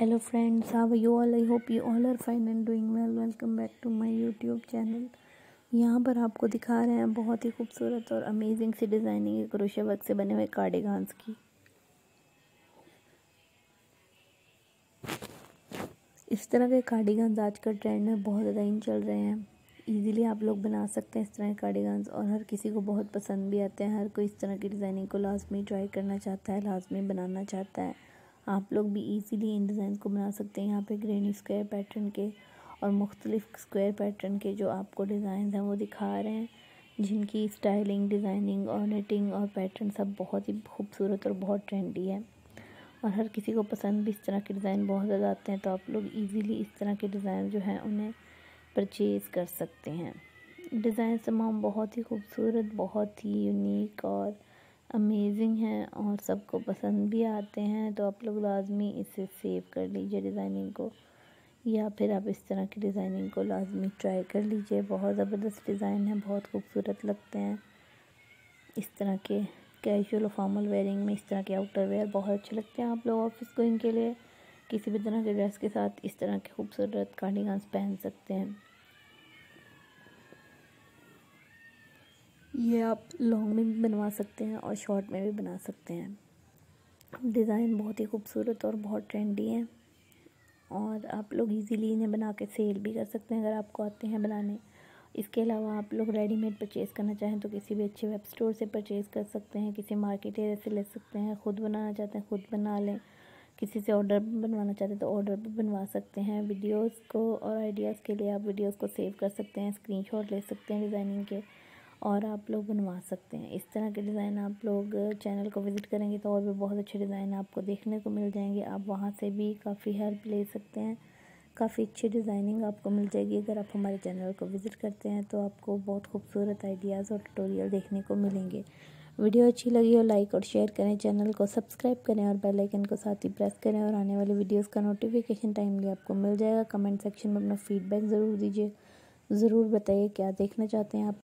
Hello friends, how are you all. I hope you all are fine and doing well. Welcome back to my YouTube channel. यहाँ पर आपको दिखा रहे हैं बहुत ही खूबसूरत और अमेजिंग सी डिज़ाइनिंग क्रोशिया वर्क से बने हुए कार्डिगन्स की। इस तरह के कार्डिगन्स आज का ट्रेंड में बहुत ज़्यादा इन चल रहे हैं। ईज़िली आप लोग बना सकते हैं इस तरह के कार्डिगन्स और हर किसी को बहुत पसंद भी आते हैं। हर कोई इस तरह की डिज़ाइनिंग को लाजमी ट्राई करना चाहता है, लाजमी बनाना चाहता है। आप लोग भी इजीली इन डिज़ाइन को बना सकते हैं। यहाँ पे ग्रेनी स्क्वायर पैटर्न के और मुख्तलिफ स्क्वायर पैटर्न के जो आपको डिज़ाइन हैं वो दिखा रहे हैं, जिनकी स्टाइलिंग, डिज़ाइनिंग और निटिंग और पैटर्न सब बहुत ही खूबसूरत और बहुत ट्रेंडी है और हर किसी को पसंद भी इस तरह के डिज़ाइन बहुत ज़्यादा आते हैं। तो आप लोग ईज़िली इस तरह के डिज़ाइन जो हैं उन्हें परचेज़ कर सकते हैं। डिज़ाइन तमाम बहुत ही खूबसूरत, बहुत ही यूनिक और अमेजिंग हैं और सबको पसंद भी आते हैं। तो आप लोग लाजमी इसे सेव कर लीजिए डिज़ाइनिंग को, या फिर आप इस तरह की डिज़ाइनिंग को लाजमी ट्राई कर लीजिए। बहुत ज़बरदस्त डिज़ाइन है, बहुत खूबसूरत लगते हैं। इस तरह के कैजुअल और फॉर्मल वेयरिंग में इस तरह के आउटर वेयर बहुत अच्छे लगते हैं। आप लोग ऑफिस गोइंग के लिए किसी भी तरह के ड्रेस के साथ इस तरह के खूबसूरत कार्डिगन्स पहन सकते हैं। ये आप लॉन्ग में भी बनवा सकते हैं और शॉर्ट में भी बना सकते हैं। डिज़ाइन बहुत ही खूबसूरत और बहुत ट्रेंडी है और आप लोग इजीली इन्हें बना के सेल भी कर सकते हैं अगर आपको आते हैं बनाने। इसके अलावा आप लोग रेडीमेड परचेज़ करना चाहें तो किसी भी अच्छे वेब स्टोर से परचेज़ कर सकते हैं, किसी मार्केट एरिया से ले सकते हैं। ख़ुद बनाना चाहते हैं ख़ुद बना लें, किसी से ऑर्डर बनवाना चाहते हैं तो ऑर्डर पर बनवा सकते हैं। वीडियोज़ को और आइडियाज़ के लिए आप वीडियोज़ को सेव कर सकते हैं, स्क्रीनशॉट ले सकते हैं डिज़ाइनिंग के और आप लोग बनवा सकते हैं इस तरह के डिज़ाइन। आप लोग चैनल को विज़िट करेंगे तो और भी बहुत अच्छे डिज़ाइन आपको देखने को मिल जाएंगे। आप वहाँ से भी काफ़ी हेल्प ले सकते हैं, काफ़ी अच्छी डिज़ाइनिंग आपको मिल जाएगी। अगर आप हमारे चैनल को विज़िट करते हैं तो आपको बहुत खूबसूरत आइडियाज़ और ट्यूटोरियल देखने को मिलेंगे। वीडियो अच्छी लगी हो लाइक और शेयर करें, चैनल को सब्सक्राइब करें और बेल आइकन को साथ ही प्रेस करें और आने वाली वीडियोज़ का नोटिफिकेशन टाइमली आपको मिल जाएगा। कमेंट सेक्शन में अपना फीडबैक ज़रूर दीजिए, ज़रूर बताइए क्या देखना चाहते हैं आप।